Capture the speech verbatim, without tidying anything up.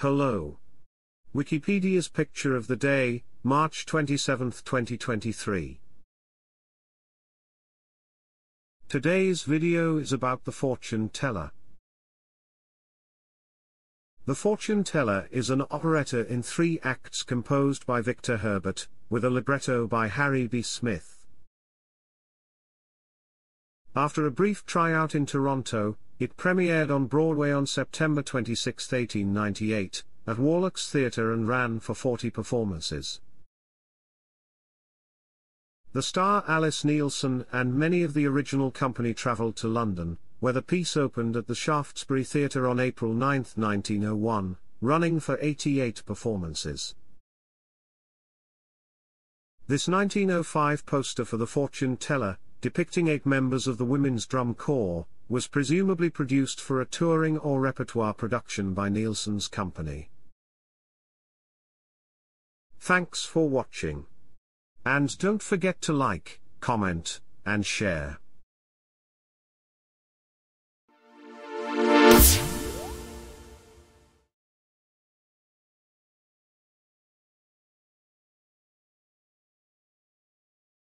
Hello. Wikipedia's picture of the day, March twenty-seventh, twenty twenty-three. Today's video is about the fortune teller. The Fortune Teller is an operetta in three acts composed by Victor Herbert, with a libretto by Harry B. Smith. After a brief tryout in Toronto, it premiered on Broadway on September twenty-sixth, eighteen ninety-eight, at Wallack's Theatre and ran for forty performances. The star Alice Nielsen and many of the original company travelled to London, where the piece opened at the Shaftesbury Theatre on April ninth, nineteen oh one, running for eighty-eight performances. This nineteen oh five poster for The Fortune Teller, depicting eight members of the Women's Drum Corps, was presumably produced for a touring or repertoire production by Nielsen's company. Thanks for watching. And don't forget to like, comment, and share.